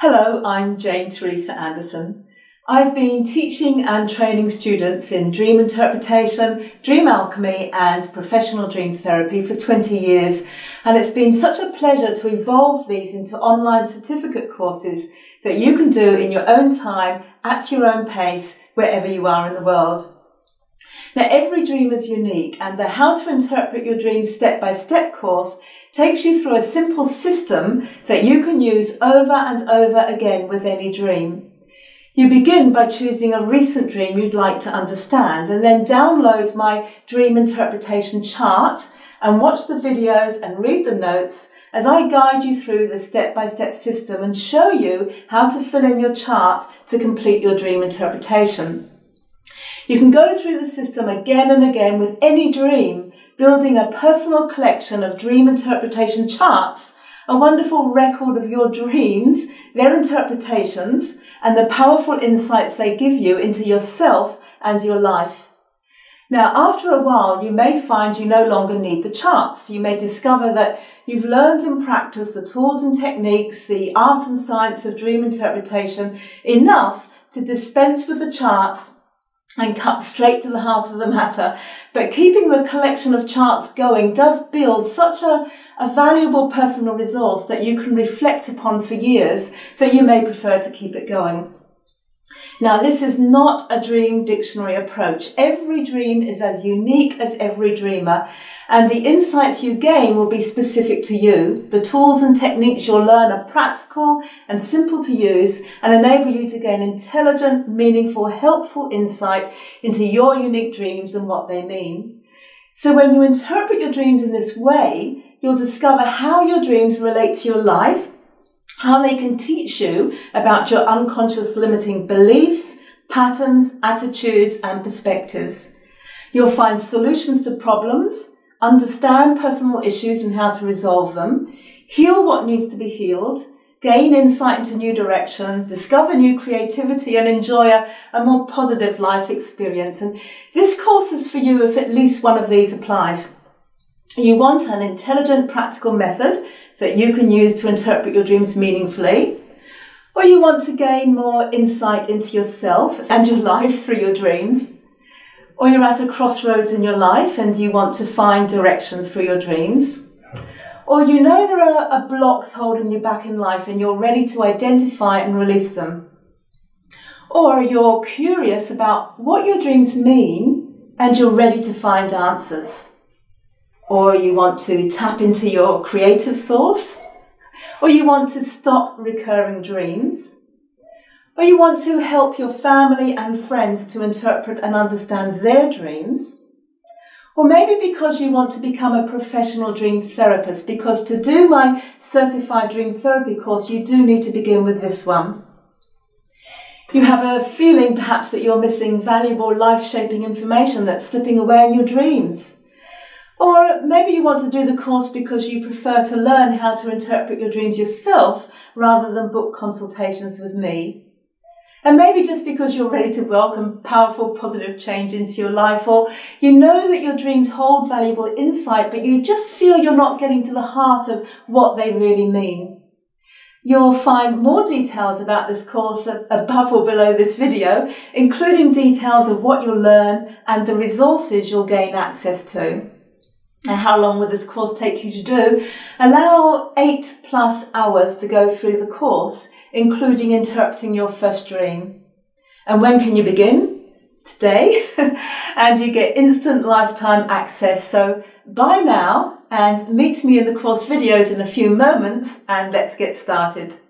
Hello, I'm Jane Teresa Anderson. I've been teaching and training students in dream interpretation, dream alchemy and professional dream therapy for 20 years, and it's been such a pleasure to evolve these into online certificate courses that you can do in your own time, at your own pace, wherever you are in the world. Now, every dream is unique, and the How to Interpret Your Dreams Step-by-Step course takes you through a simple system that you can use over and over again with any dream. You begin by choosing a recent dream you'd like to understand and then download my dream interpretation chart and watch the videos and read the notes as I guide you through the step-by-step system and show you how to fill in your chart to complete your dream interpretation. You can go through the system again and again with any dream, building a personal collection of dream interpretation charts, a wonderful record of your dreams, their interpretations, and the powerful insights they give you into yourself and your life. Now, after a while, you may find you no longer need the charts. You may discover that you've learned and practiced the tools and techniques, the art and science of dream interpretation enough to dispense with the charts and cut straight to the heart of the matter. But keeping the collection of charts going does build such a valuable personal resource that you can reflect upon for years, that you may prefer to keep it going. Now, this is not a dream dictionary approach. Every dream is as unique as every dreamer, and the insights you gain will be specific to you. The tools and techniques you'll learn are practical and simple to use and enable you to gain intelligent, meaningful, helpful insight into your unique dreams and what they mean. So when you interpret your dreams in this way, you'll discover how your dreams relate to your life, how they can teach you about your unconscious limiting beliefs, patterns, attitudes, and perspectives. You'll find solutions to problems, understand personal issues and how to resolve them, heal what needs to be healed, gain insight into new direction, discover new creativity, and enjoy a more positive life experience. And this course is for you if at least one of these applies. You want an intelligent, practical method that you can use to interpret your dreams meaningfully, or you want to gain more insight into yourself and your life through your dreams, or you're at a crossroads in your life and you want to find direction through your dreams, or you know there are blocks holding you back in life and you're ready to identify and release them, or you're curious about what your dreams mean and you're ready to find answers. Or you want to tap into your creative source, or you want to stop recurring dreams, or you want to help your family and friends to interpret and understand their dreams, or maybe because you want to become a professional dream therapist, because to do my certified dream therapy course, you do need to begin with this one. You have a feeling perhaps that you're missing valuable life-shaping information that's slipping away in your dreams. Or maybe you want to do the course because you prefer to learn how to interpret your dreams yourself rather than book consultations with me. And maybe just because you're ready to welcome powerful positive change into your life, or you know that your dreams hold valuable insight, but you just feel you're not getting to the heart of what they really mean. You'll find more details about this course above or below this video, including details of what you'll learn and the resources you'll gain access to. Now, how long would this course take you to do? Allow 8+ hours to go through the course, including interpreting your first dream. And when can you begin? Today. And you get instant lifetime access. So buy now and meet me in the course videos in a few moments, and let's get started.